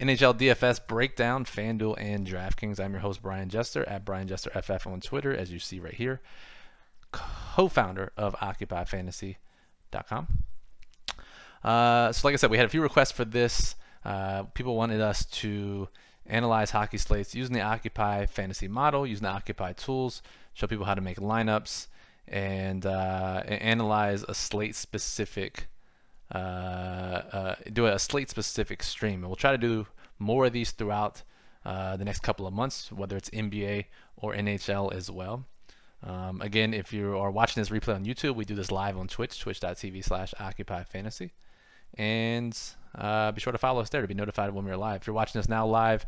NHL DFS breakdown, FanDuel and DraftKings. I'm your host, Brian Jester, at Brian Jester FF on Twitter, as you see right here. Co-founder of OccupyFantasy.com. So like I said, we had a few requests for this. People wanted us to analyze hockey slates using the Occupy Fantasy model, using the Occupy tools, show people how to make lineups, and analyze a slate-specific do a slate-specific stream. And we'll try to do more of these throughout the next couple of months, whether it's NBA or NHL as well. Again, if you are watching this replay on YouTube, we do this live on Twitch, twitch.tv/OccupyFantasy. And be sure to follow us there to be notified when we're live. If you're watching us now live,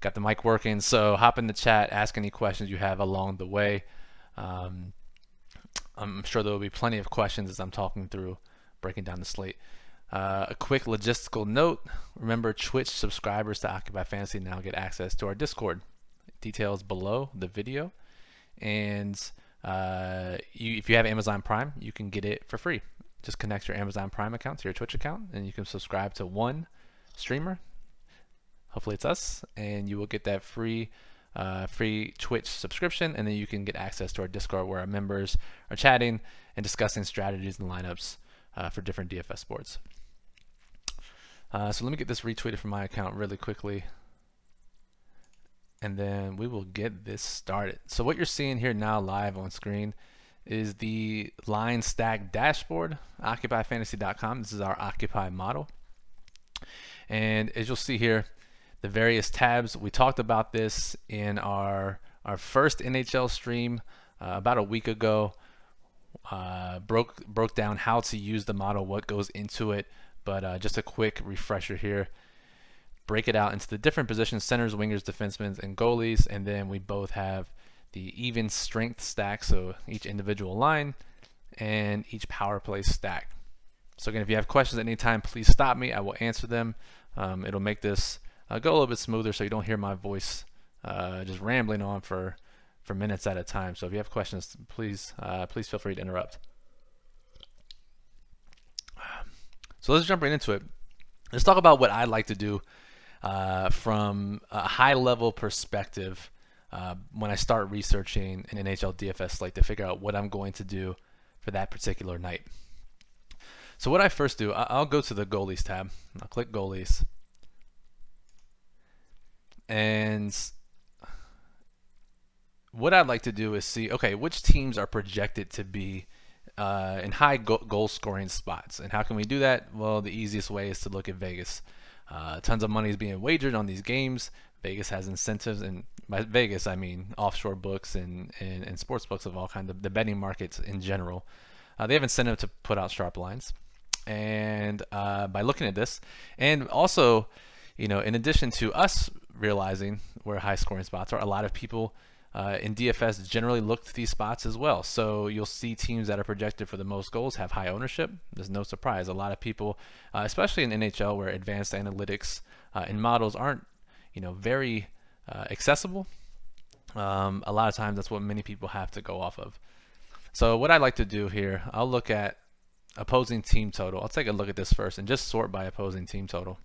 got the mic working, so hop in the chat, ask any questions you have along the way. I'm sure there will be plenty of questions as I'm talking through breaking down the slate. A quick logistical note, remember Twitch subscribers to Occupy Fantasy now get access to our Discord. Details below the video. And if you have Amazon Prime, you can get it for free. Just connect your Amazon Prime account to your Twitch account, and you can subscribe to one streamer. Hopefully it's us, and you will get that free Twitch subscription, and then you can get access to our Discord where our members are chatting and discussing strategies and lineups for different DFS sports. So let me get this retweeted from my account really quickly, and then we will get this started. So what you're seeing here now live on screen is the line stack dashboard, OccupyFantasy.com. This is our Occupy model. And as you'll see here, the various tabs, we talked about this in our first NHL stream about a week ago, broke down how to use the model, what goes into it, but just a quick refresher here. Break it out into the different positions, centers, wingers, defensemen, and goalies, and then we both have the even strength stack, so each individual line and each power play stack. So again, if you have questions at any time, please stop me. I will answer them. It'll make this go a little bit smoother so you don't hear my voice just rambling on for minutes at a time. So if you have questions, please please feel free to interrupt. So let's jump right into it. Let's talk about what I like to do from a high level perspective when I start researching an NHL DFS slate to figure out what I'm going to do for that particular night. So what I first do, I'll go to the goalies tab. I'll click goalies. And what I'd like to do is see, okay, which teams are projected to be in high goal scoring spots. And how can we do that? Well, the easiest way is to look at Vegas. Tons of money is being wagered on these games. Vegas has incentives, and by Vegas I mean offshore books and sports books of all kinds of the betting markets in general. They have incentive to put out sharp lines, and by looking at this, and also, you know, in addition to us realizing where high scoring spots are, a lot of people in DFS generally look to these spots as well. So you'll see teams that are projected for the most goals have high ownership. There's no surprise. A lot of people, especially in NHL where advanced analytics and models aren't, you know, very accessible. A lot of times that's what many people have to go off of. So what I like to do here, I'll look at opposing team total. I'll take a look at this first and just sort by opposing team total.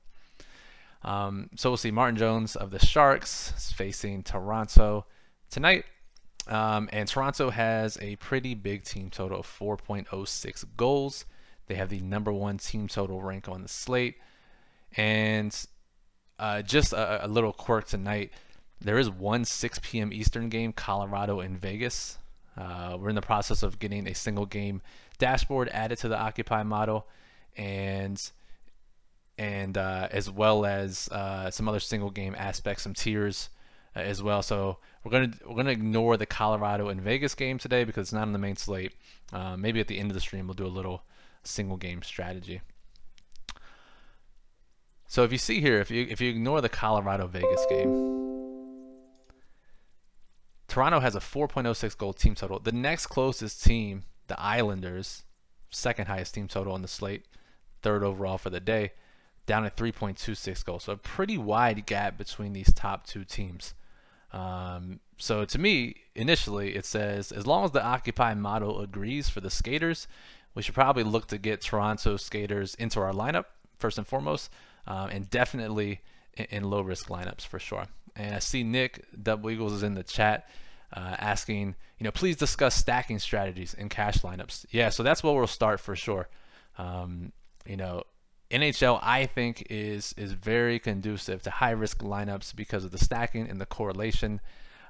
So we'll see Martin Jones of the Sharks is facing Toronto tonight. And Toronto has a pretty big team total of 4.06 goals. They have the #1 team total rank on the slate. And just a little quirk tonight, there is one 6 p.m. Eastern game, Colorado and Vegas. We're in the process of getting a single game dashboard added to the Occupy model, and as well as some other single game aspects, some tiers as well. So we're gonna ignore the Colorado and Vegas game today because it's not on the main slate. Maybe at the end of the stream we'll do a little single game strategy. So if you see here, if you ignore the Colorado-Vegas game, Toronto has a 4.06 goal team total. The next closest team, the Islanders, second highest team total on the slate, third overall for the day, down at 3.26 goals. So a pretty wide gap between these top two teams. So to me, initially, it says, as long as the Occupy model agrees for the skaters, we should probably look to get Toronto skaters into our lineup, first and foremost. And definitely in low risk lineups for sure. And I see Nick Dub Eagles is in the chat asking, please discuss stacking strategies in cash lineups. Yeah, so that's where we'll start for sure. NHL, I think, is very conducive to high risk lineups because of the stacking and the correlation.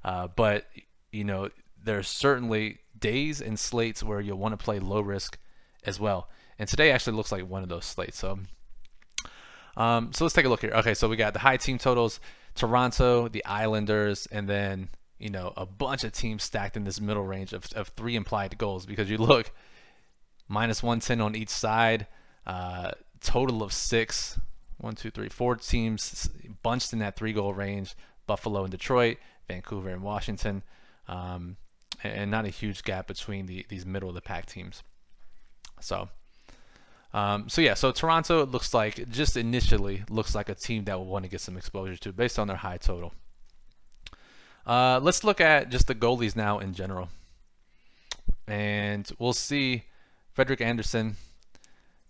But there's certainly days and slates where you'll want to play low risk as well. And today actually looks like one of those slates. So, let's take a look here. Okay, so we got the high team totals, Toronto, the Islanders, and then a bunch of teams stacked in this middle range of 3 implied goals, because you look -110 on each side, total of 6, 4 teams bunched in that 3-goal range, Buffalo and Detroit, Vancouver and Washington, and not a huge gap between these middle of the pack teams. So, yeah, so Toronto, it looks like, just initially, looks like a team that will want to get some exposure to based on their high total. Let's look at just the goalies now in general. And we'll see Frederik Andersen,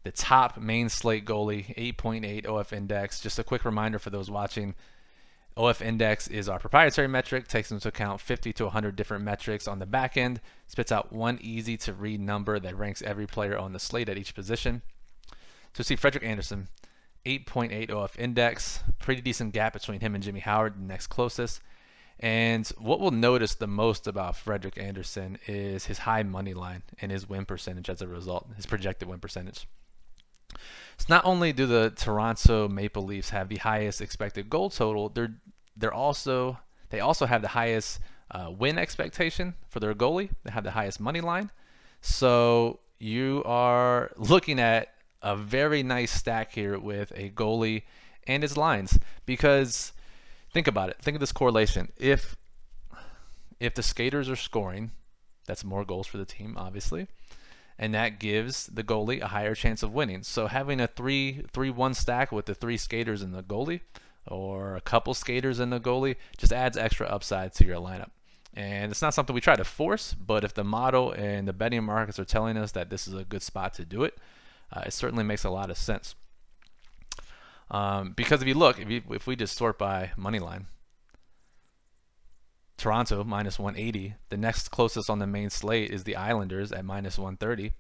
the top main slate goalie, 8.8 OF index. Just a quick reminder for those watching, OF index is our proprietary metric, takes into account 50 to 100 different metrics on the back end, spits out one easy to read number that ranks every player on the slate at each position. So see Frederik Andersen, 8.8 OF index, pretty decent gap between him and Jimmy Howard, the next closest. And what we'll notice the most about Frederik Andersen is his high money line and his win percentage as a result, his projected win percentage. So not only do the Toronto Maple Leafs have the highest expected goal total, they also have the highest win expectation for their goalie. They have the highest money line. So you are looking at a very nice stack here with a goalie and his lines, because think about it. Think of this correlation. If the skaters are scoring, that's more goals for the team, obviously. And that gives the goalie a higher chance of winning. So having a 3-1 stack with the 3 skaters and the goalie, or a couple skaters and the goalie, just adds extra upside to your lineup. And it's not something we try to force, but if the model and the betting markets are telling us that this is a good spot to do it, it certainly makes a lot of sense. Because if you look, if we just sort by money line, Toronto -180. The next closest on the main slate is the Islanders at -130,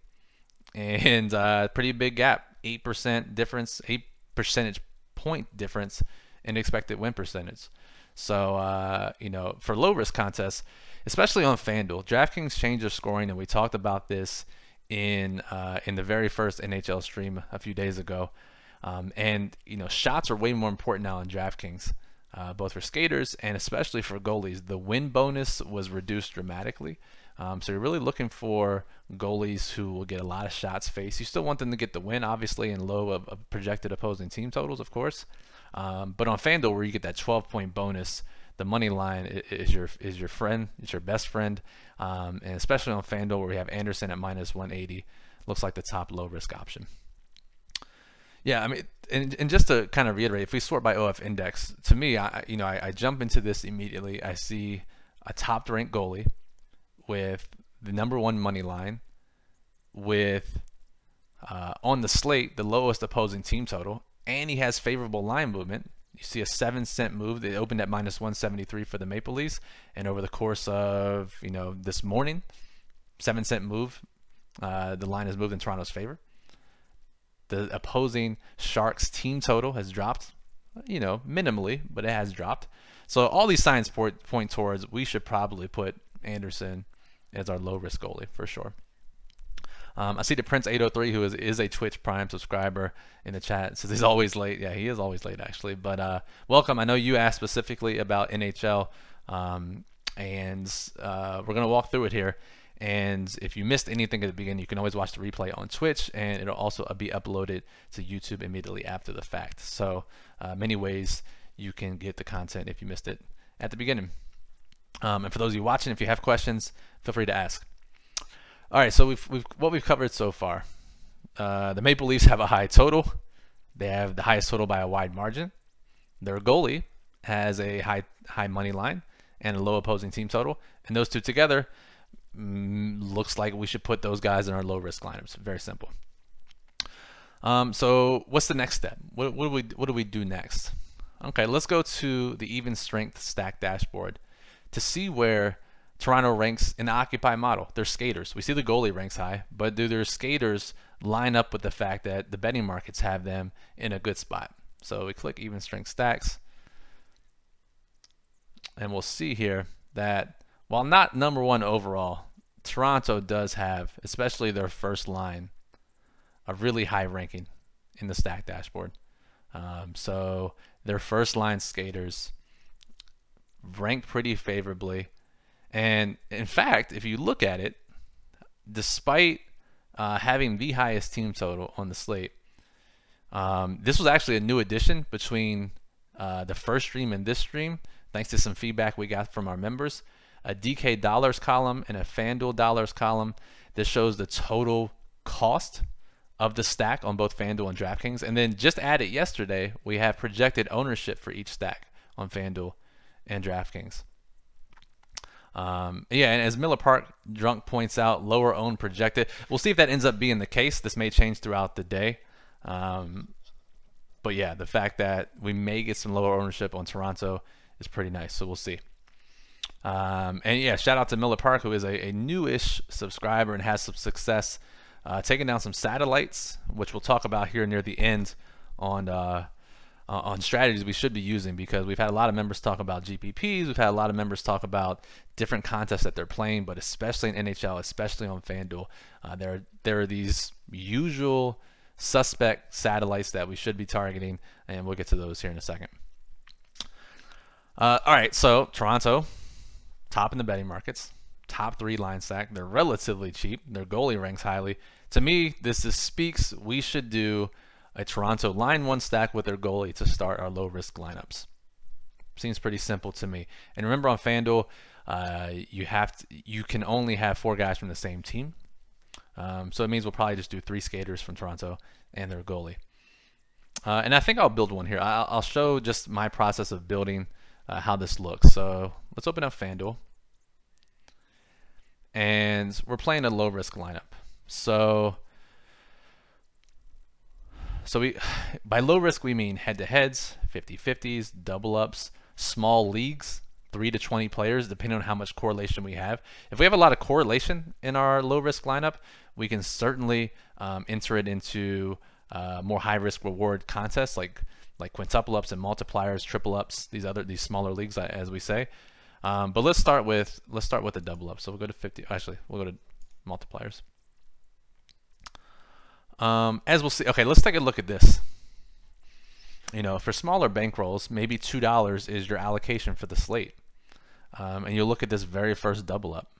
and pretty big gap, 8% difference, 8 percentage point difference in expected win percentage. So for low risk contests, especially on FanDuel, DraftKings changed their scoring, and we talked about this in the very first NHL stream a few days ago. And shots are way more important now in DraftKings. Both for skaters and especially for goalies, the win bonus was reduced dramatically. So you're really looking for goalies who will get a lot of shots faced. You still want them to get the win, obviously, and low of projected opposing team totals, of course. But on FanDuel, where you get that 12-point bonus, the money line is your friend, it's your best friend, and especially on FanDuel, where we have Andersen at -180, looks like the top low-risk option. Yeah, I mean, and just to kind of reiterate, if we sort by OF index, to me, I jump into this immediately. I see a top-ranked goalie with the #1 money line, with on the slate the lowest opposing team total, and he has favorable line movement. You see a 7-cent move. They opened at -173 for the Maple Leafs, and over the course of this morning, 7-cent move, the line has moved in Toronto's favor. The opposing Sharks team total has dropped, minimally, but it has dropped. So all these signs point towards we should probably put Andersen as our low-risk goalie for sure. I see the Prince803, who is a Twitch Prime subscriber, in the chat, says he's always late. Yeah, he is always late, actually. But welcome. I know you asked specifically about NHL, and we're going to walk through it here. And if you missed anything at the beginning, you can always watch the replay on Twitch, and it'll also be uploaded to YouTube immediately after the fact. So many ways you can get the content if you missed it at the beginning. And for those of you watching, if you have questions, feel free to ask. All right, so what we've covered so far. The Maple Leafs have a high total. They have the highest total by a wide margin. Their goalie has a high money line and a low opposing team total. And those two together, looks like we should put those guys in our low risk lineups. Very simple. So what's the next step? What do we do next? Okay, let's go to the even strength stack dashboard to see where Toronto ranks in the Occupy model. They're skaters. We see the goalie ranks high, but do their skaters line up with the fact that the betting markets have them in a good spot? So we click even strength stacks, and we'll see here that while not number one overall, Toronto does have, especially their first line, a really high ranking in the stack dashboard. So their first line skaters rank pretty favorably. And in fact, if you look at it, despite having the highest team total on the slate, this was actually a new addition between the first stream and this stream, thanks to some feedback we got from our members. A DK dollars column and a FanDuel dollars column. This shows the total cost of the stack on both FanDuel and DraftKings. And then just added yesterday, we have projected ownership for each stack on FanDuel and DraftKings. Yeah, and as Miller Park Drunk points out, lower owned projected. We'll see if that ends up being the case. This may change throughout the day. But yeah, the fact that we may get some lower ownership on Toronto is pretty nice. So we'll see. And yeah, shout out to Miller Park, who is a newish subscriber and has some success taking down some satellites, which we'll talk about here near the end on strategies we should be using, because we've had a lot of members talk about GPPs. We've had a lot of members talk about different contests that they're playing, but especially in NHL, especially on FanDuel, there are these usual suspect satellites that we should be targeting, and we'll get to those here in a second. All right, so Toronto, top in the betting markets, top three line stack. They're relatively cheap. Their goalie ranks highly. To me, this speaks we should do a Toronto line one stack with their goalie to start our low-risk lineups. Seems pretty simple to me. And remember, on FanDuel, you can only have four guys from the same team. So it means we'll probably just do three skaters from Toronto and their goalie. And I think I'll build one here. I'll show just my process of building how this looks. So let's open up FanDuel. And we're playing a low-risk lineup. So we, by low-risk, we mean head-to-heads, 50-50s, double-ups, small leagues, 3 to 20 players, depending on how much correlation we have. If we have a lot of correlation in our low-risk lineup, we can certainly enter it into more high-risk reward contests like quintuple ups and multipliers, triple ups, these smaller leagues, as we say. But let's start with the double up. So we'll go to 50. Actually, we'll go to multipliers. As we'll see. Okay, let's take a look at this. You know, for smaller bankrolls, maybe $2 is your allocation for the slate, and you'll look at this very first double up.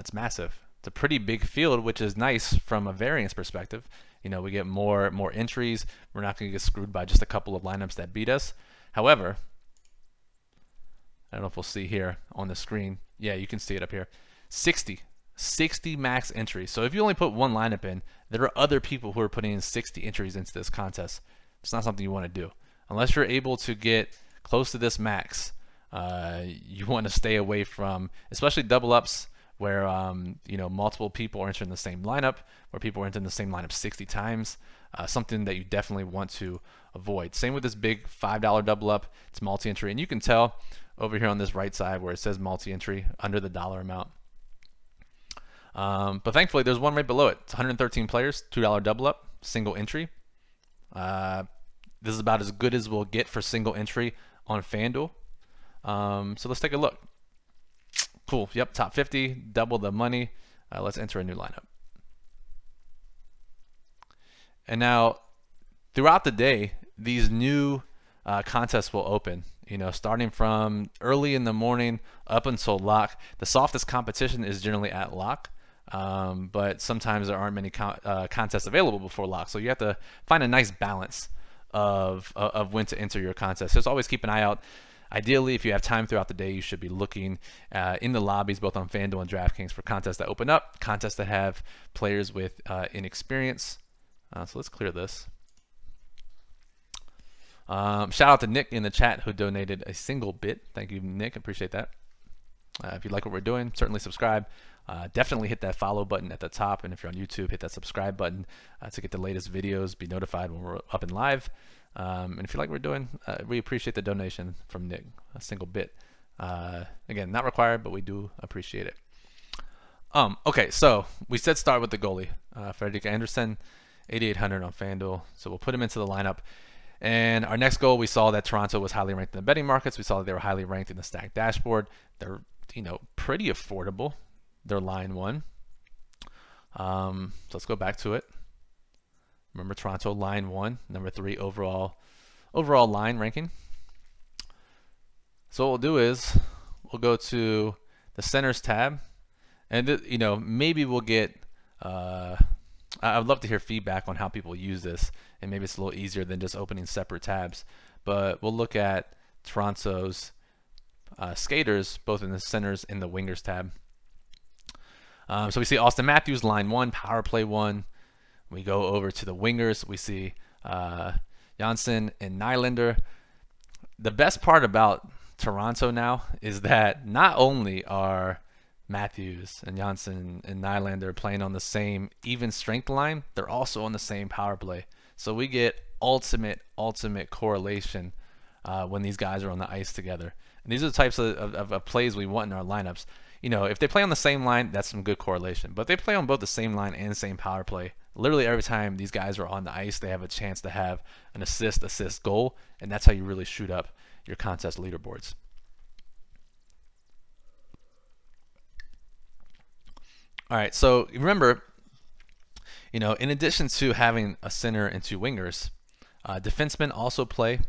It's massive. It's a pretty big field, which is nice from a variance perspective. You know, we get more entries. We're not going to get screwed by just a couple of lineups that beat us. However, I don't know if we'll see here on the screen. Yeah, you can see it up here. 60 max entries. So if you only put one lineup in, there are other people who are putting in 60 entries into this contest. It's not something you want to do. Unless you're able to get close to this max, you want to stay away from, especially double ups, where you know, multiple people are entering the same lineup, where people are entering the same lineup 60 times, something that you definitely want to avoid. Same with this big $5 double up. It's multi-entry, and you can tell over here on this right side where it says multi-entry under the dollar amount. But thankfully, there's one right below it. It's 113 players, $2 double up, single entry. This is about as good as we'll get for single entry on FanDuel. So let's take a look. Cool, yep, top 50, double the money. Let's enter a new lineup. And now, throughout the day, these new contests will open, you know, starting from early in the morning up until lock. The softest competition is generally at lock, but sometimes there aren't many contests available before lock. So you have to find a nice balance of when to enter your contest. So just always keep an eye out. Ideally, if you have time throughout the day, you should be looking in the lobbies, both on FanDuel and DraftKings, for contests that open up, contests that have players with inexperience. So let's clear this. Shout out to Nick in the chat, who donated a single bit. Thank you, Nick. Appreciate that. If you like what we're doing, certainly subscribe. Definitely hit that follow button at the top. And if you're on YouTube, hit that subscribe button to get the latest videos, be notified when we're up and live. And if you like what we're doing, we appreciate the donation from Nick, a single bit. Again, not required, but we do appreciate it. Okay, so we said start with the goalie, Frederik Andersen, 8,800 on FanDuel. So we'll put him into the lineup. And our next goal, we saw that Toronto was highly ranked in the betting markets. We saw that they were highly ranked in the stack dashboard. They're, you know, pretty affordable, their line one. So let's go back to it. Remember Toronto, line one, number 3 overall line ranking. So what we'll do is we'll go to the centers tab, and you know, maybe we'll get. I'd love to hear feedback on how people use this, and maybe it's a little easier than just opening separate tabs. But we'll look at Toronto's skaters, both in the centers and the wingers tab. So we see Auston Matthews, line 1, power play 1. We go over to the wingers. We see Jansen and Nylander. The best part about Toronto now is that not only are Matthews and Jansen and Nylander playing on the same even strength line, they're also on the same power play. So we get ultimate correlation when these guys are on the ice together. And these are the types of plays we want in our lineups. You know, if they play on the same line, that's some good correlation. But if they play on both the same line and same power play, literally every time these guys are on the ice, they have a chance to have an assist goal, and that's how you really shoot up your contest leaderboards. All right, so remember, you know, in addition to having a center and 2 wingers, defensemen also play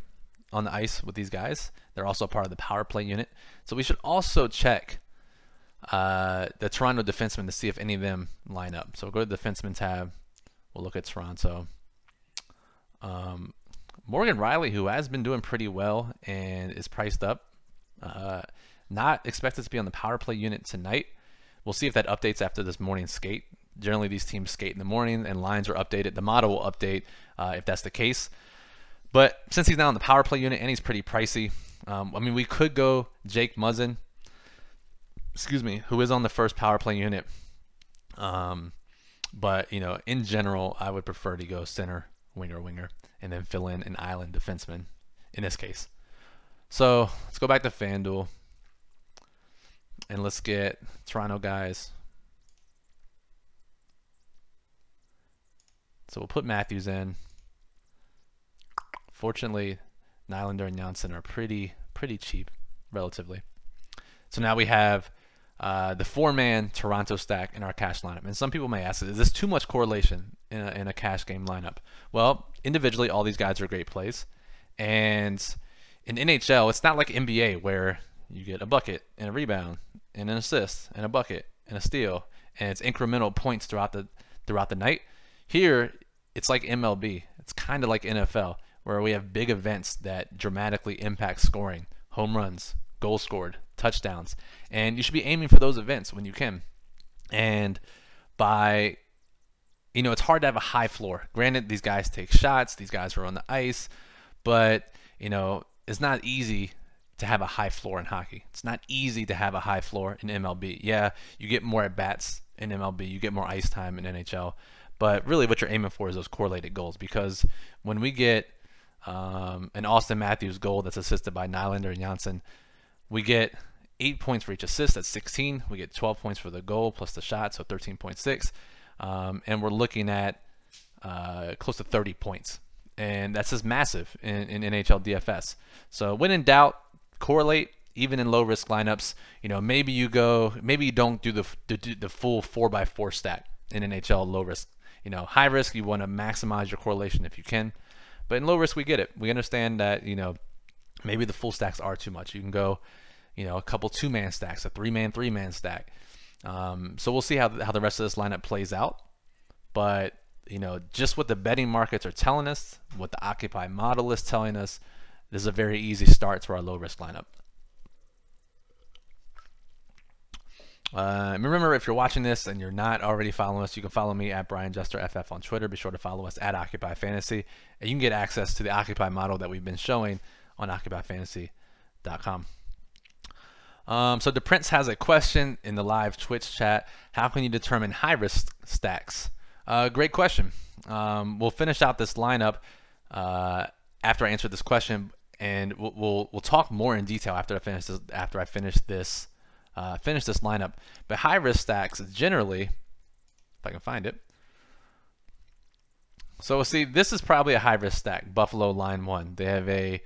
on the ice with these guys. They're also part of the power play unit. So we should also check the Toronto defensemen to see if any of them line up. So we'll go to the defenseman tab. We'll look at Toronto. Morgan Rielly, who has been doing pretty well and is priced up, not expected to be on the power play unit tonight. We'll see if that updates after this morning's skate. Generally, these teams skate in the morning and lines are updated. The model will update if that's the case. But since he's not on the power play unit and he's pretty pricey, I mean, we could go Jake Muzzin, excuse me, who is on the first power play unit. But, you know, in general, I would prefer to go center, winger, and then fill in an island defenseman in this case. So let's go back to FanDuel and let's get Toronto guys. So we'll put Matthews in. Fortunately, Nylander and Jansen are pretty cheap, relatively. So now we have the 4-man Toronto stack in our cash lineup. And some people may ask, is this too much correlation in a cash game lineup? Well, individually, all these guys are great plays. And in NHL, it's not like NBA where you get a bucket and a rebound and an assist and a bucket and a steal. And it's incremental points throughout the night. Here, it's like MLB. It's kind of like NFL where we have big events that dramatically impact scoring, home runs, goals scored, touchdowns, and you should be aiming for those events when you can. And by, you know, it's hard to have a high floor. Granted, these guys take shots, these guys are on the ice, but you know, it's not easy to have a high floor in hockey. It's not easy to have a high floor in MLB. Yeah, you get more at bats in MLB, you get more ice time in NHL, but really what you're aiming for is those correlated goals, because when we get an Auston Matthews goal that's assisted by Nylander and Jansen, we get 8 points for each assist, that's 16. We get 12 points for the goal plus the shot, so 13.6. And we're looking at close to 30 points. And that's just massive in NHL DFS. So when in doubt, correlate, even in low-risk lineups. You know, maybe you don't do the full 4x4 stack in NHL low risk. You know, high risk, you want to maximize your correlation if you can. But in low risk, we get it. We understand that, you know, maybe the full stacks are too much. You can go, you know, a couple 2-man stacks, a 3-man stack. So we'll see how the rest of this lineup plays out. But, you know, just what the betting markets are telling us, what the Occupy model is telling us, this is a very easy start to our low-risk lineup. Remember, if you're watching this and you're not already following us, you can follow me at Brian Jester FF on Twitter. Be sure to follow us at OccupyFantasy. And you can get access to the Occupy model that we've been showing on OccupyFantasy.com. So DePrince has a question in the live Twitch chat. How can you determine high-risk stacks? Great question. We'll finish out this lineup after I answer this question, and we'll talk more in detail after I finish this, after I finish this lineup. But high risk stacks generally, if I can find it. So we'll see. This is probably a high risk stack. Buffalo line one. They have a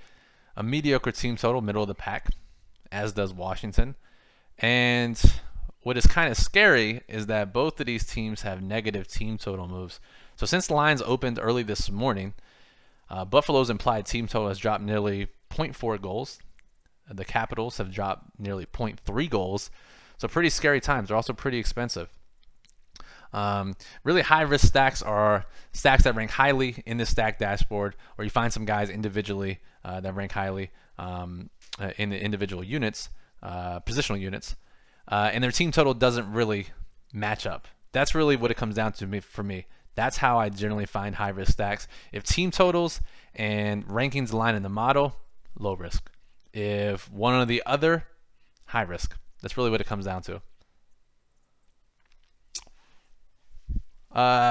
mediocre team total, middle of the pack, as does Washington. And what is kind of scary is that both of these teams have negative team total moves. So since the lines opened early this morning, Buffalo's implied team total has dropped nearly 0.4 goals. The Capitals have dropped nearly 0.3 goals. So pretty scary times. They're also pretty expensive. Really high-risk stacks are stacks that rank highly in this stack dashboard, or you find some guys individually that rank highly in the individual units, positional units, and their team total doesn't really match up. That's really what it comes down to for me. That's how I generally find high-risk stacks. If team totals and rankings align in the model, low risk. If one or the other, high risk. That's really what it comes down to.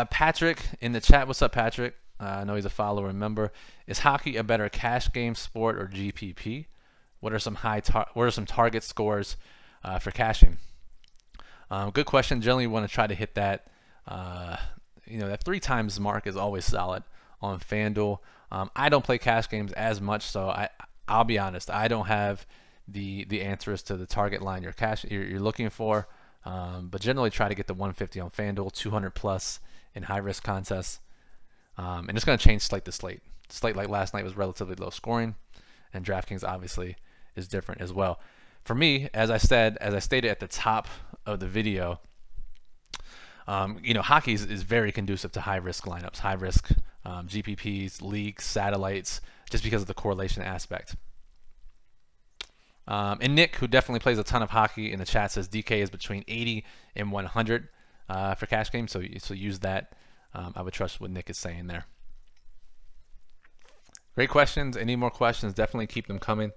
Patrick in the chat, what's up, Patrick? I know he's a follower and member. Is hockey a better cash game sport or GPP? What are some target scores for cashing? Good question. Generally, you want to try to hit that that 3 times mark is always solid on FanDuel. I don't play cash games as much, so I'll be honest. I don't have the answers to the target line you're looking for. But generally try to get the 150 on FanDuel, 200 plus in high-risk contests. And it's going to change slate to slate. Slate like last night was relatively low scoring, and DraftKings obviously is different as well. For me, as I stated at the top of the video, hockey is very conducive to high-risk lineups, high-risk GPPs, leagues, satellites, just because of the correlation aspect. And Nick, who definitely plays a ton of hockey in the chat, says DK is between 80 and 100 for cash games. So use that. I would trust what Nick is saying there. Great questions. Any more questions? Definitely keep them coming.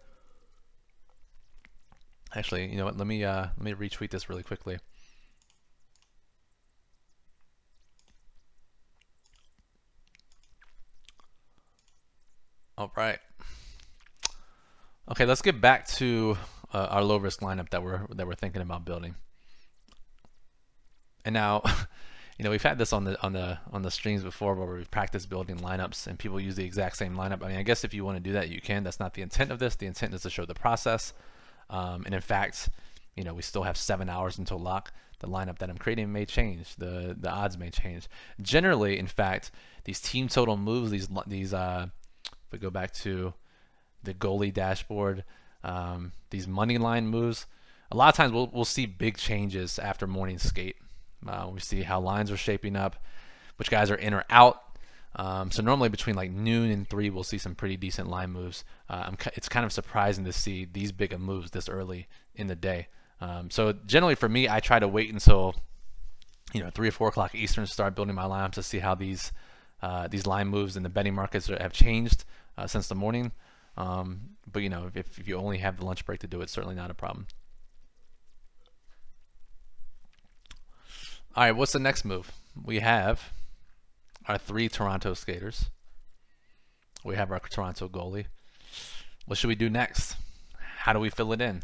Actually, you know what? Let me retweet this really quickly. All right. Okay, let's get back to our low-risk lineup that we're thinking about building. And now, we've had this on the streams before where we've practiced building lineups and people use the exact same lineup. I mean, I guess if you want to do that, you can. That's not the intent of this. The intent is to show the process. And in fact, we still have 7 hours until lock. The lineup that I'm creating may change. The odds may change. Generally, in fact, these team total moves, if we go back to the goalie dashboard, these money line moves, a lot of times we'll see big changes after morning skate. We see how lines are shaping up, which guys are in or out. So normally between like noon and 3, we'll see some pretty decent line moves. It's kind of surprising to see these big of moves this early in the day. So generally for me, I try to wait until 3 or 4 o'clock Eastern to start building my lineups to see how these line moves in the betting markets have changed since the morning. But if you only have the lunch break to do it, certainly not a problem. All right, what's the next move? We have our 3 Toronto skaters. We have our Toronto goalie. What should we do next? How do we fill it in?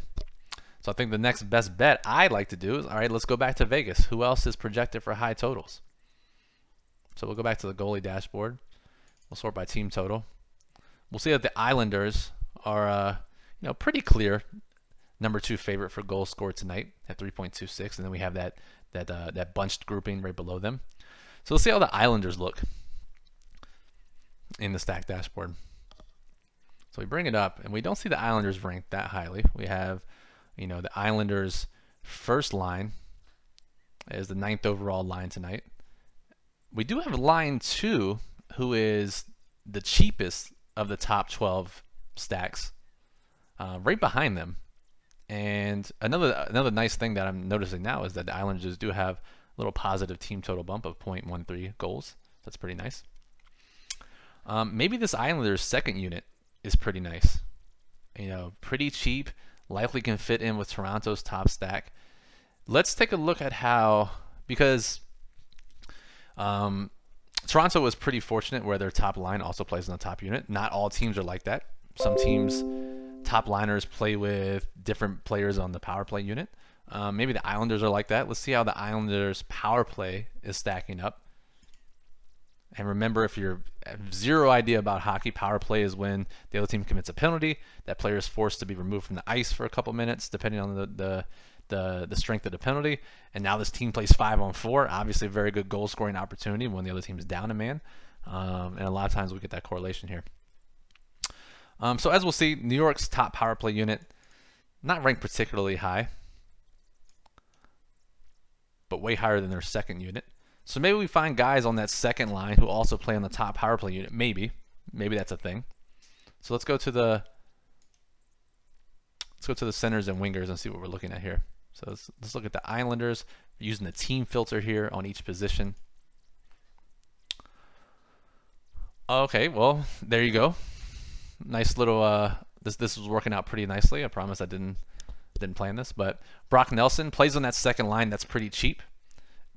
So I think the next best bet I like to do is, all right, let's go back to Vegas. Who else is projected for high totals? So we'll go back to the goalie dashboard. We'll sort by team total. We'll see that the Islanders are, pretty clear number 2 favorite for goals scored tonight at 3.26, and then we have that bunched grouping right below them. So let's see how the Islanders look in the stack dashboard. So we bring it up, and we don't see the Islanders ranked that highly. We have, the Islanders' first line is the 9th overall line tonight. We do have line 2, who is the cheapest of the top 12 stacks, right behind them. And another nice thing that I'm noticing now is that the Islanders do have a little positive team total bump of 0.13 goals. That's pretty nice. Maybe this Islanders second unit is pretty nice. Pretty cheap, likely can fit in with Toronto's top stack. Let's take a look at how, because Toronto was pretty fortunate where their top line also plays in the top unit. Not all teams are like that. Some teams, top liners play with different players on the power play unit. Maybe the Islanders are like that. Let's see how the Islanders power play is stacking up. And remember, if you have zero idea about hockey, power play is when the other team commits a penalty. That player is forced to be removed from the ice for a couple minutes, depending on the strength of the penalty. And now this team plays 5-on-4. Obviously, a very good goal-scoring opportunity when the other team is down a man. And a lot of times we get that correlation here. So as we'll see, New York's top power play unit, not ranked particularly high, but way higher than their second unit. So maybe we find guys on that second line who also play on the top power play unit. Maybe that's a thing. So let's go to the centers and wingers and see what we're looking at here. So let's look at the Islanders. We're using the team filter here on each position. Okay, well there you go. Nice little. This was working out pretty nicely. I promise I didn't plan this, but Brock Nelson plays on that second line. That's pretty cheap.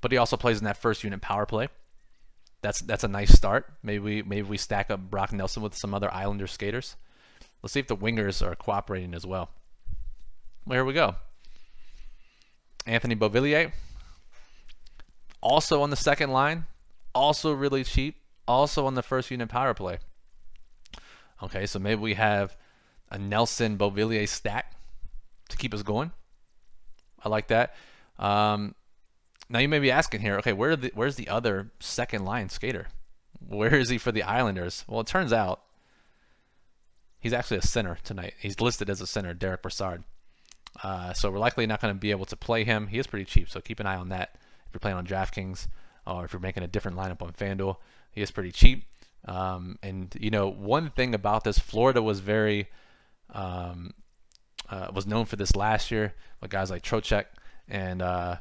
But he also plays in that first unit power play. That's a nice start. Maybe we stack up Brock Nelson with some other Islander skaters. Let's see if the wingers are cooperating as well. Well, here we go. Anthony Beauvillier, also on the second line, also really cheap, also on the first unit power play. Okay, so maybe we have a Nelson Beauvillier stack to keep us going. I like that. Now you may be asking here, okay, where's the other second line skater? Where is he for the Islanders? Well, it turns out he's actually a center tonight. He's listed as a center, Derek Brassard. So we're likely not going to be able to play him. He is pretty cheap, so keep an eye on that if you're playing on DraftKings or if you're making a different lineup on FanDuel. He is pretty cheap. And you know, one thing about this, Florida was very was known for this last year with guys like Trocheck and the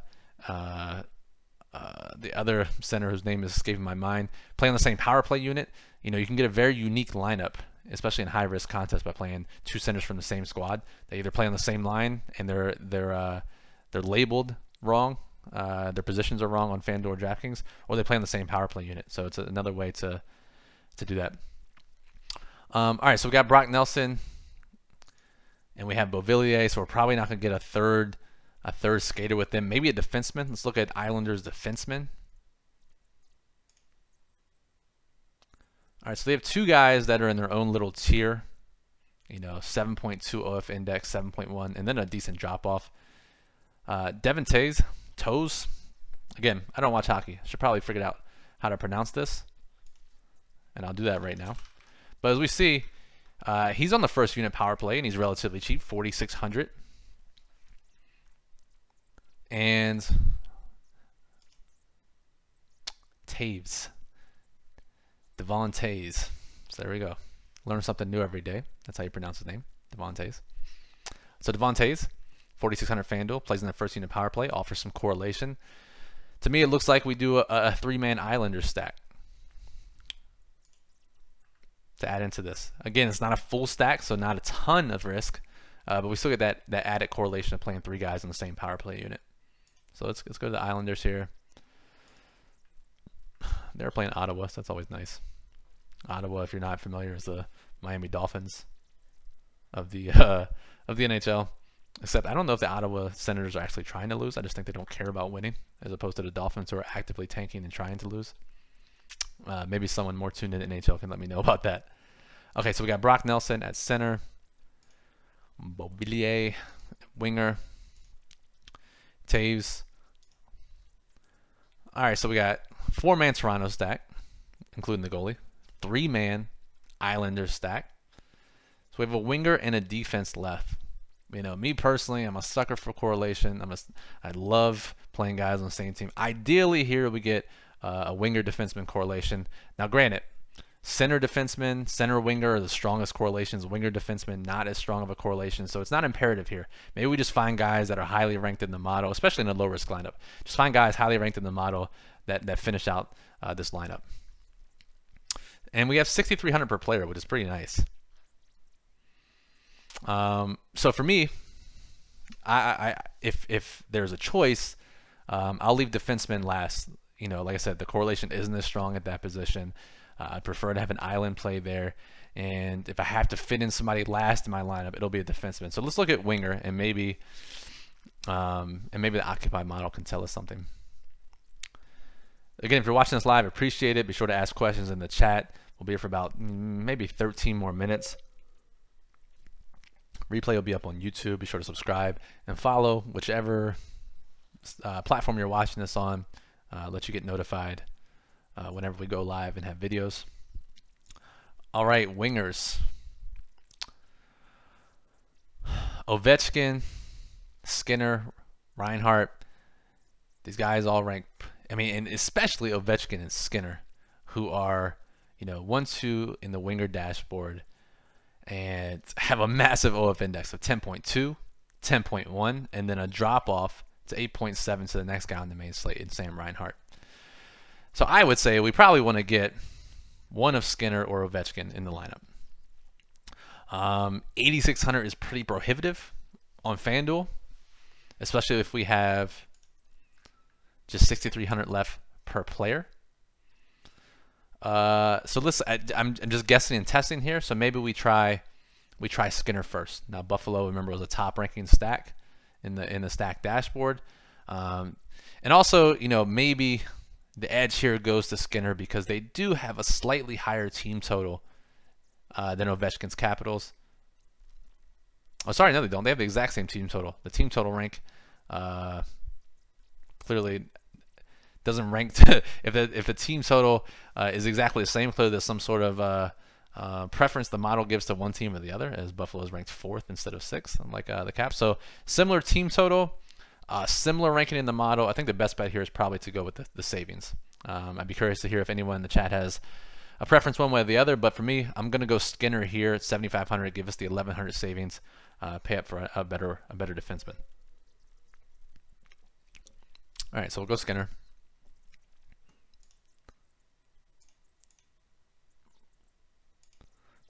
other center whose name is escaping my mind, playing the same power play unit. You know, you can get a very unique lineup, especially in high risk contests, by playing two centers from the same squad. They either play on the same line and they're labeled wrong, their positions are wrong on FanDuel or DraftKings, or they play on the same power play unit. So it's another way to do that. All right, so we got Brock Nelson and we have Beauvillier, so we're probably not going to get a third skater with them. Maybe a defenseman. Let's look at Islanders defenseman. All right, so they have two guys that are in their own little tier, you know, 7.2 OF index, 7.1, and then a decent drop-off. Devon Toews. Again, I don't watch hockey. I should probably figure out how to pronounce this, and I'll do that right now. But as we see, he's on the first unit power play, and he's relatively cheap, 4,600. And Toews, Devon Toews. So there we go. Learn something new every day. That's how you pronounce his name, Devon Toews. So Devon Toews, 4,600 FanDuel, plays in the first unit power play, offers some correlation. To me, it looks like we do a three-man Islander stack to add into this. Again, it's not a full stack, so not a ton of risk, but we still get that added correlation of playing three guys on the same power play unit. So let's go to the Islanders here. They're playing Ottawa, so that's always nice. Ottawa, if you're not familiar, is the Miami Dolphins of the NHL. Except I don't know if the Ottawa Senators are actually trying to lose. I just think they don't care about winning, as opposed to the Dolphins who are actively tanking and trying to lose. Maybe someone more tuned in to NHL can let me know about that. Okay, so we got Brock Nelson at center, Beauvillier winger, Toews. All right, so we got four-man Toronto stack, including the goalie, three-man Islander stack. So we have a winger and a defense left. You know, me personally, I'm a sucker for correlation. I love playing guys on the same team. Ideally, here we get a winger defenseman correlation. Now, granted, center defenseman, center winger are the strongest correlations. Winger defenseman, not as strong of a correlation. So it's not imperative here. Maybe we just find guys that are highly ranked in the model, especially in a low-risk lineup. Just find guys highly ranked in the model that finish out this lineup. And we have 6,300 per player, which is pretty nice. So for me, if there's a choice, I'll leave defenseman last you know, like I said, the correlation isn't as strong at that position. I'd prefer to have an island play there. And if I have to fit in somebody last in my lineup, it'll be a defenseman. So let's look at winger, and maybe the Occupy model can tell us something. Again, if you're watching this live, appreciate it. Be sure to ask questions in the chat. We'll be here for about maybe 13 more minutes. Replay will be up on YouTube. Be sure to subscribe and follow whichever platform you're watching this on. Let you get notified whenever we go live and have videos. All right, wingers. Ovechkin, Skinner, Reinhart. These guys all rank, I mean, and especially Ovechkin and Skinner, who are, you know, 1-2 in the winger dashboard and have a massive OF index of 10.2, 10.1, and then a drop off to 8.7 to the next guy on the main slate in Sam Reinhart. So I would say we probably want to get one of Skinner or Ovechkin in the lineup. 8,600 is pretty prohibitive on FanDuel, especially if we have just 6,300 left per player. So listen, I'm just guessing and testing here. So maybe we try Skinner first. Now Buffalo, remember, was a top ranking stack in the stack dashboard, and also, you know, maybe the edge here goes to Skinner because they do have a slightly higher team total than Ovechkin's Capitals. Oh, sorry, no, they don't. They have the exact same team total. The team total rank clearly doesn't rank to, if the team total is exactly the same, clearly there's some sort of preference the model gives to one team or the other, as Buffalo is ranked 4th instead of 6th, unlike the Caps. So similar team total, similar ranking in the model. I think the best bet here is probably to go with the savings. I'd be curious to hear if anyone in the chat has a preference one way or the other, but for me, I'm going to go Skinner here at 7,500, give us the 1,100 savings, pay up for a better defenseman. All right, so we'll go Skinner.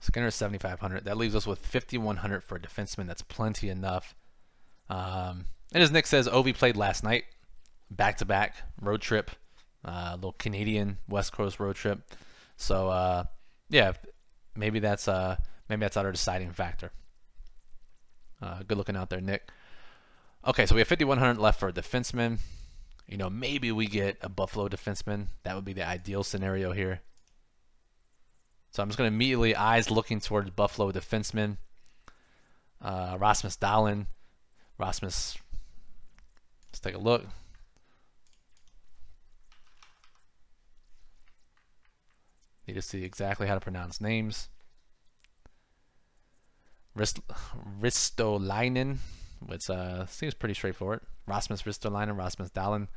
Skinner is 7,500. That leaves us with 5,100 for a defenseman. That's plenty enough. And as Nick says, Ovi played last night, back-to-back road trip, little Canadian West Coast road trip. So yeah, maybe that's our deciding factor. Good looking out there, Nick. Okay, so we have 5,100 left for a defenseman. You know, maybe we get a Buffalo defenseman. That would be the ideal scenario here. So I'm just going to immediately, eyes looking towards Buffalo defenseman. Rasmus Dahlin. Rasmus, let's take a look. Need to see exactly how to pronounce names. Ristolainen, which seems pretty straightforward. Rasmus Ristolainen, Rasmus Dahlin.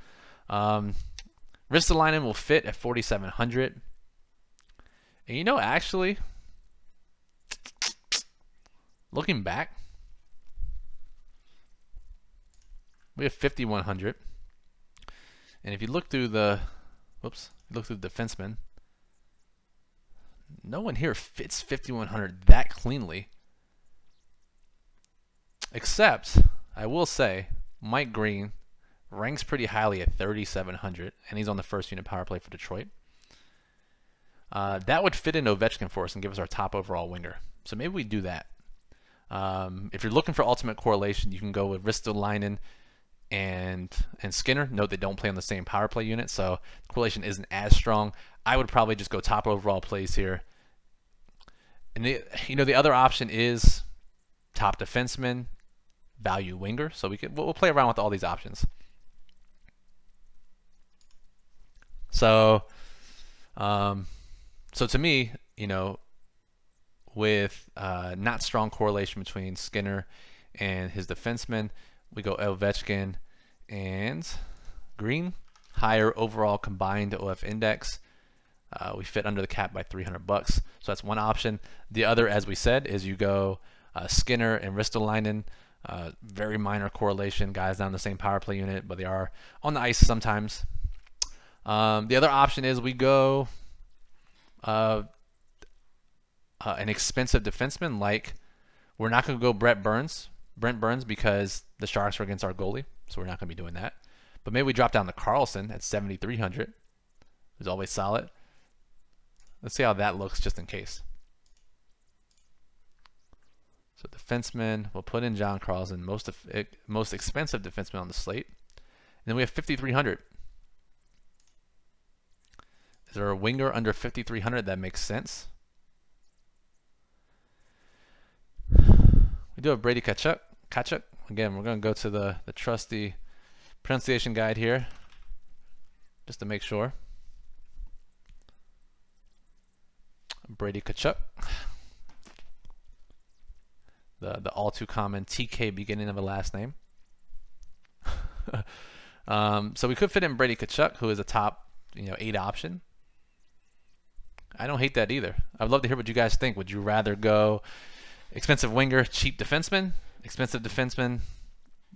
Ristolainen will fit at 4,700. And you know, actually, looking back, we have 5,100. And if you look through the, whoops, look through the defenseman, no one here fits 5,100 that cleanly. Except, I will say, Mike Green ranks pretty highly at 3,700, and he's on the first unit power play for Detroit. That would fit in Ovechkin for us and give us our top overall winger. So maybe we do that. If you're looking for ultimate correlation, you can go with Ristolainen and Skinner. Note they don't play on the same power play unit, so the correlation isn't as strong. I would probably just go top overall plays here. And the other option is top defenseman, value winger. So we'll play around with all these options. So. So to me, you know, with not strong correlation between Skinner and his defenseman, we go Ovechkin and Green, higher overall combined OF index. We fit under the cap by 300 bucks. So that's one option. The other, as we said, is you go Skinner and Ristolainen, very minor correlation, guys not on the same power play unit, but they are on the ice sometimes. The other option is we go an expensive defenseman. Like, we're not going to go Brent Burns because the Sharks are against our goalie, so we're not going to be doing that. But maybe we drop down to Carlson at 7,300, who's always solid. Let's see how that looks just in case. So defenseman, we'll put in John Carlson, most expensive defenseman on the slate. And then we have 5,300. Is there a winger under 5,300 that makes sense? We do have Brady Tkachuk. Again, we're going to go to the trusty pronunciation guide here just to make sure. Brady Tkachuk. The all too common TK beginning of a last name. So we could fit in Brady Tkachuk, who is a top, eight option. I don't hate that either. I'd love to hear what you guys think. Would you rather go expensive winger, cheap defenseman? Expensive defenseman,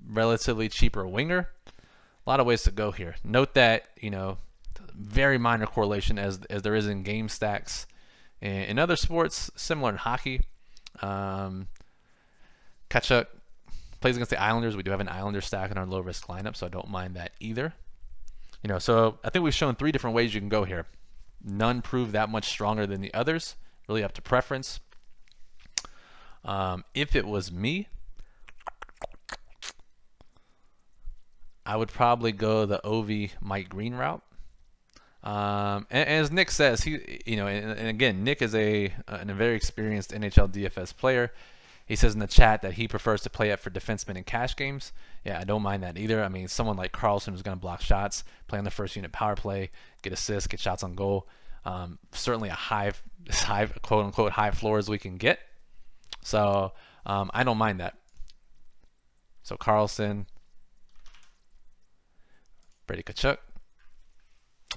relatively cheaper winger? A lot of ways to go here. Note that, very minor correlation as there is in game stacks. In other sports, similar in hockey. Tkachuk plays against the Islanders. We do have an Islander stack in our low-risk lineup, so I don't mind that either. So I think we've shown three different ways you can go here. None prove that much stronger than the others. Really up to preference. If it was me, I would probably go the Ovi Mike Green route. And as Nick says, he, and again, Nick is a very experienced NHL DFS player. He says in the chat that he prefers to play up for defensemen in cash games. Yeah, I don't mind that either. I mean, someone like Carlson who's going to block shots, play on the first unit power play, get assists, get shots on goal. Certainly a high, quote unquote, high floor as we can get. So I don't mind that. So Carlson, Brady Tkachuk.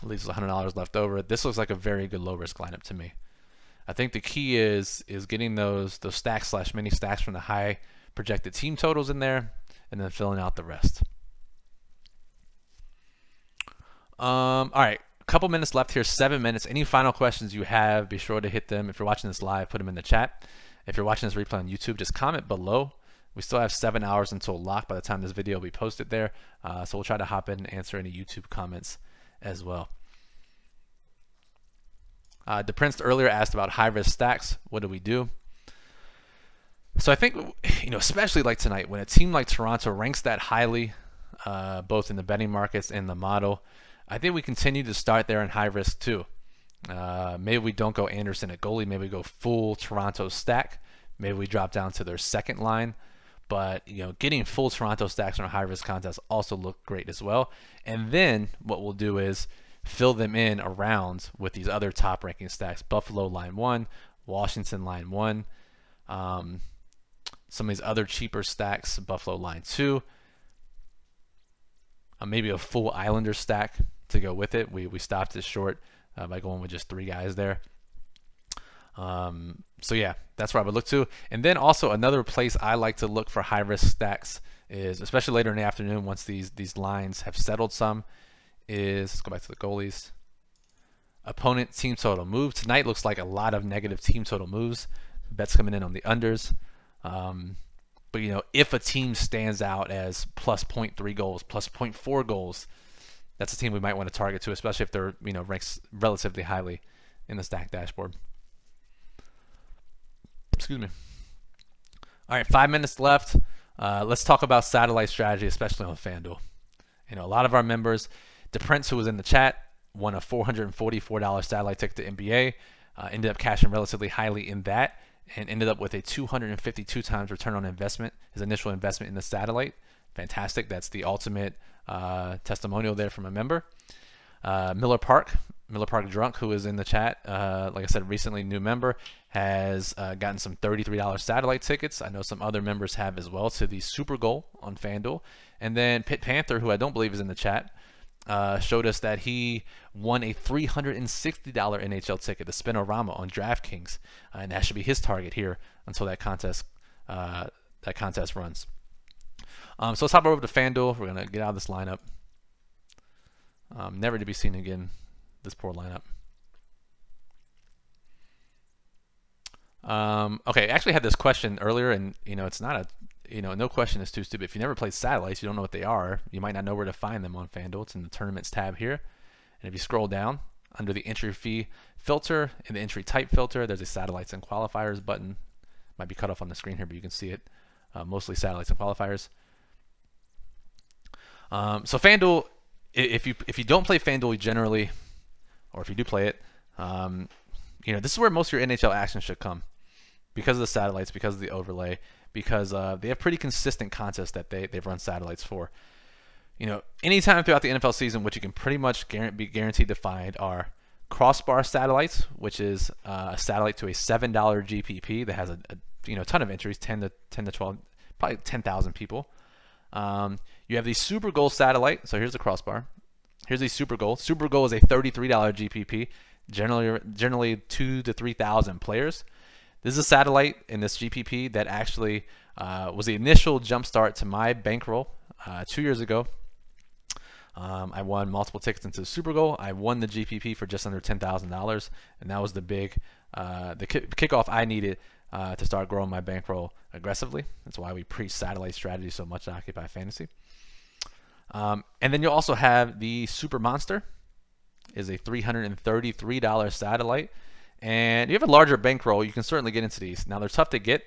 Leaves us $100 left over. This looks like a very good low-risk lineup to me. I think the key is getting those stacks / mini stacks from the high projected team totals in there, and then filling out the rest. All right, a couple minutes left here, 7 minutes. Any final questions you have, be sure to hit them. If you're watching this live, put them in the chat. If you're watching this replay on YouTube, just comment below. We still have 7 hours until lock by the time this video will be posted there. So we'll try to hop in and answer any YouTube comments as well. DePrince earlier asked about high-risk stacks. What do we do? So I think, especially like tonight, when a team like Toronto ranks that highly, both in the betting markets and the model, I think we continue to start there in high risk too. Maybe we don't go Anderson at goalie. Maybe we go full Toronto stack. Maybe we drop down to their second line. But getting full Toronto stacks in our high-risk contests also look great as well. And then what we'll do is fill them in around with these other top-ranking stacks. Buffalo line 1, Washington line 1, some of these other cheaper stacks, Buffalo line 2, maybe a full Islander stack to go with it. We stopped this short by going with just 3 guys there. So yeah, that's where I would look to. And then also another place I like to look for high risk stacks is, especially later in the afternoon once these lines have settled some, is, let's go back to the goalies, opponent team total move. Tonight looks like a lot of negative team total moves, bets coming in on the unders. But if a team stands out as plus 0.3 goals, plus 0.4 goals, that's a team we might want to target to, especially if they're, ranks relatively highly in the stack dashboard. Excuse me. All right, 5 minutes left. Let's talk about satellite strategy, especially on FanDuel. A lot of our members, DePrince, who was in the chat, won a $444 satellite ticket to NBA, ended up cashing relatively highly in that, and ended up with a 252 times return on investment, his initial investment in the satellite. Fantastic. That's the ultimate testimonial there from a member. Miller Park Drunk, who is in the chat, like I said, recently new member, has gotten some $33 satellite tickets. I know some other members have as well, to the Super Goal on FanDuel. And then Pit Panther, who I don't believe is in the chat, showed us that he won a $360 NHL ticket, the Spinorama on DraftKings, and that should be his target here until that contest runs. So let's hop over to FanDuel. We're gonna get out of this lineup. Never to be seen again. This poor lineup. Okay, I actually had this question earlier, and it's not a you know, no question is too stupid. If you never played satellites, you don't know what they are. You might not know where to find them on FanDuel. It's in the tournaments tab here. And if you scroll down under the entry fee filter and the entry type filter, there's a satellites and qualifiers button. Might be cut off on the screen here, but you can see it. Mostly satellites and qualifiers. So FanDuel, if you don't play FanDuel generally, or if you do play it, you know, this is where most of your NHL action should come, because of the satellites, because of the overlay, because they have pretty consistent contests that they've run satellites for. You know, anytime throughout the NFL season, what you can pretty much be guaranteed to find are crossbar satellites, which is a satellite to a $7 GPP that has a you know, ton of entries, 10 to 12, probably 10,000 people. You have the Super Goal satellite. So here's the crossbar. Here's the Super Goal. Super Goal is a $33 GPP, generally 2,000 to 3,000 players. This is a satellite in this GPP that actually was the initial jumpstart to my bankroll 2 years ago. I won multiple tickets into the Super Bowl. I won the GPP for just under $10,000, and that was the big the kickoff I needed to start growing my bankroll aggressively. That's why we preach satellite strategy so much at Occupy Fantasy. And then you'll also have the Super Monster, is a $333 satellite, and you have a larger bankroll. You can certainly get into these. Now they're tough to get.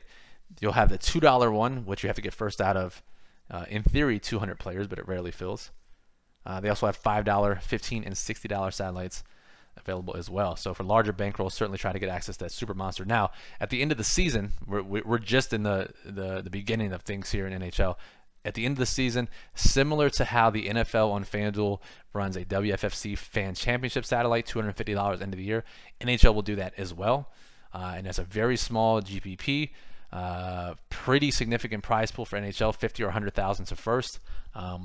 You'll have the $2 one, which you have to get first out of, in theory, 200 players, but it rarely fills. They also have $5, $15, and $60 satellites available as well. So for larger bankrolls, certainly try to get access to that Super Monster. Now, at the end of the season, we're just in the beginning of things here in NHL. At the end of the season, similar to how the NFL on FanDuel runs a WFFC Fan Championship satellite, $250 end of the year, NHL will do that as well. And that's a very small GPP, pretty significant prize pool for NHL, 50 or 100,000 to first.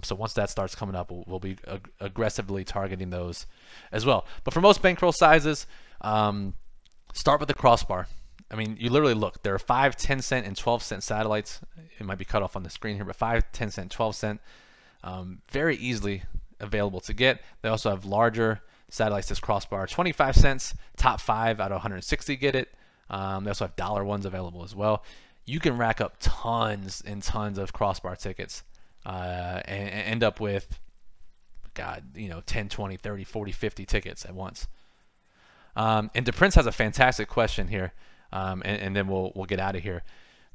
So once that starts coming up, we'll be aggressively targeting those as well. But for most bankroll sizes, start with the crossbar. I mean, you literally look. There are 5, 10 cent, and 12 cent satellites. It might be cut off on the screen here, but 5, 10 cent, 12 cent, very easily available to get. They also have larger satellites. This crossbar, 25 cents, top 5 out of 160 get it. They also have dollar ones available as well. You can rack up tons and tons of crossbar tickets and end up with, God, you know, 10, 20, 30, 40, 50 tickets at once. And DePrince has a fantastic question here. And then we'll get out of here.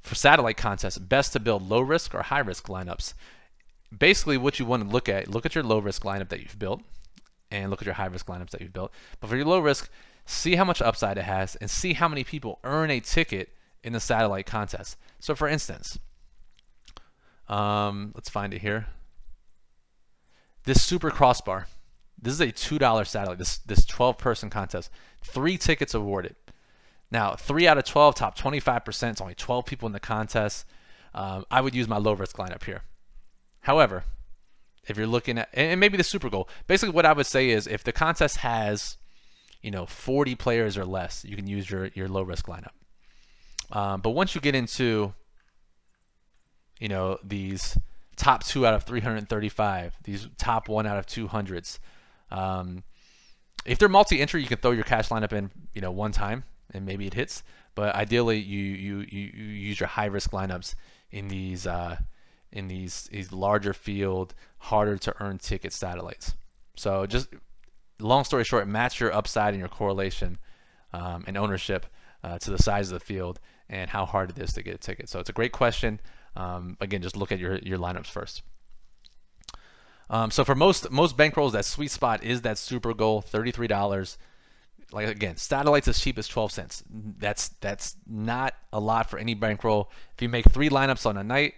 For satellite contests, best to build low risk or high risk lineups. Basically, what you want to look at your low risk lineup that you've built, and look at your high risk lineups that you've built. But for your low risk, see how much upside it has, and see how many people earn a ticket in the satellite contest. So, for instance, let's find it here. This Super Crossbar. This is a $2 satellite. This 12-person contest, 3 tickets awarded. Now, 3 out of 12, top 25%, it's only 12 people in the contest. I would use my low-risk lineup here. However, if you're looking at, and maybe the Super Goal, basically what I would say is if the contest has, you know, 40 players or less, you can use your low-risk lineup. But once you get into, you know, these top 2 out of 335, these top 1 out of 200s, if they're multi-entry, you can throw your cash lineup in, you know, one time, and maybe it hits, but ideally you use your high risk lineups in these larger field, harder to earn ticket satellites. So just long story short, match your upside and your correlation and ownership to the size of the field and how hard it is to get a ticket. So it's a great question. Again, just look at your lineups first. So for most bankrolls, that sweet spot is that Super Goal, $33. Like again, satellites as cheap as 12 cents. That's not a lot for any bankroll. If you make 3 lineups on a night,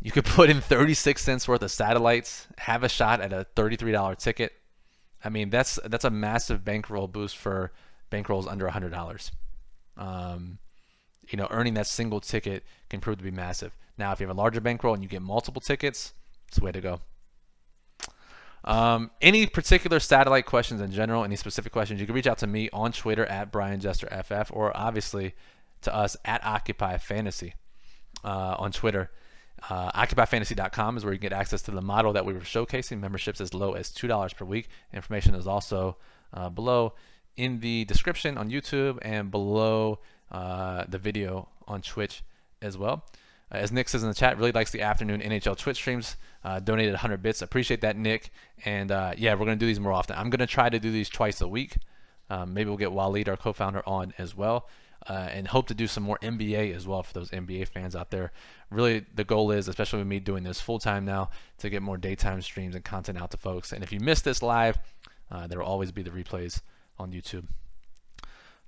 you could put in 36 cents worth of satellites, have a shot at a $33 ticket. I mean, that's a massive bankroll boost for bankrolls under $100. You know, earning that single ticket can prove to be massive. Now, if you have a larger bankroll and you get multiple tickets, it's the way to go. Any particular satellite questions in general, any specific questions, you can reach out to me on Twitter at Brian Jester FF, or obviously to us at Occupy Fantasy on Twitter. OccupyFantasy.com is where you can get access to the model that we were showcasing, memberships as low as $2 per week. Information is also below in the description on YouTube and below the video on Twitch as well. As Nick says in the chat, really likes the afternoon NHL Twitch streams. Donated 100 bits. Appreciate that, Nick. And yeah, we're going to do these more often. I'm going to try to do these twice a week. Maybe we'll get Waleed, our co-founder, on as well. And hope to do some more NBA as well for those NBA fans out there. Really, the goal is, especially with me doing this full-time now, to get more daytime streams and content out to folks. And if you missed this live, there will always be the replays on YouTube.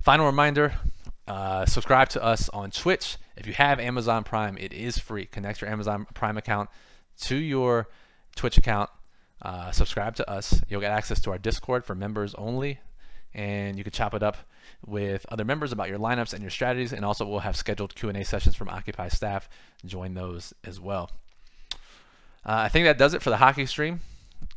Final reminder, subscribe to us on Twitch. If you have Amazon Prime, it is free. Connect your Amazon Prime account to your Twitch account. Subscribe to us. You'll get access to our Discord for members only. And you can chop it up with other members about your lineups and your strategies. And also we'll have scheduled Q&A sessions from Occupy staff. Join those as well. I think that does it for the hockey stream.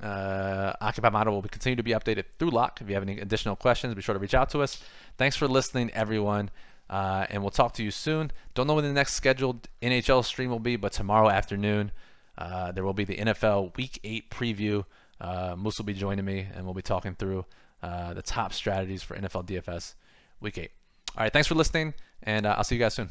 Occupy model will continue to be updated through lock. If you have any additional questions, be sure to reach out to us. Thanks for listening, everyone. And we'll talk to you soon. Don't know when the next scheduled NHL stream will be, but tomorrow afternoon there will be the NFL Week 8 preview. Moose will be joining me, and we'll be talking through the top strategies for NFL DFS Week 8. All right, thanks for listening, and I'll see you guys soon.